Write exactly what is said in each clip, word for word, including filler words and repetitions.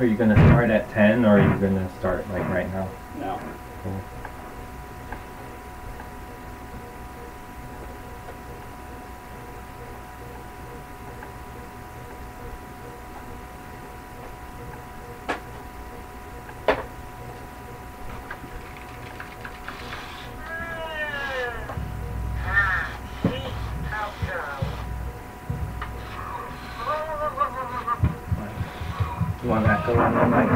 Are you going to start at ten, or are you going to start like right now? No. Cool. You want that to go on the mic?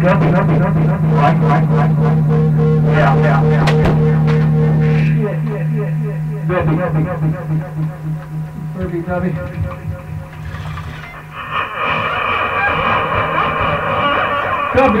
Go, go, go, go, go. Right, right, right, right. Yeah, yeah, yeah, yeah. Yeah, yeah, yeah, yeah. Dobby,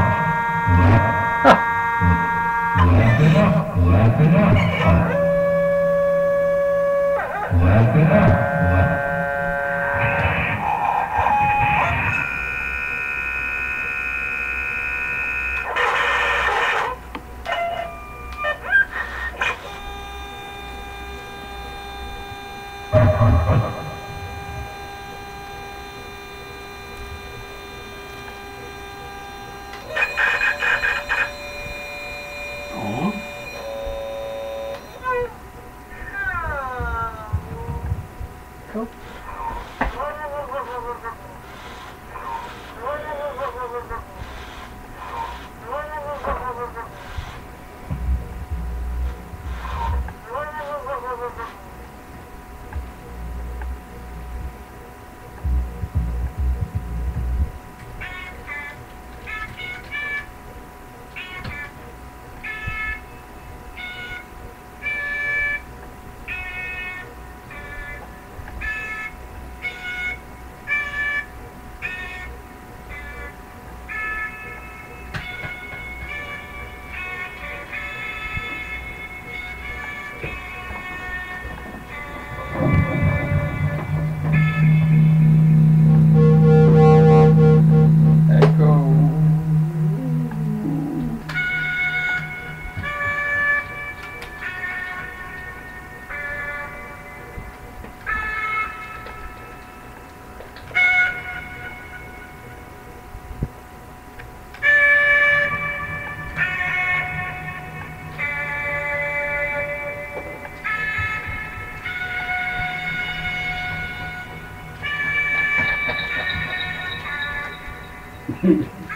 Thank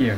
you.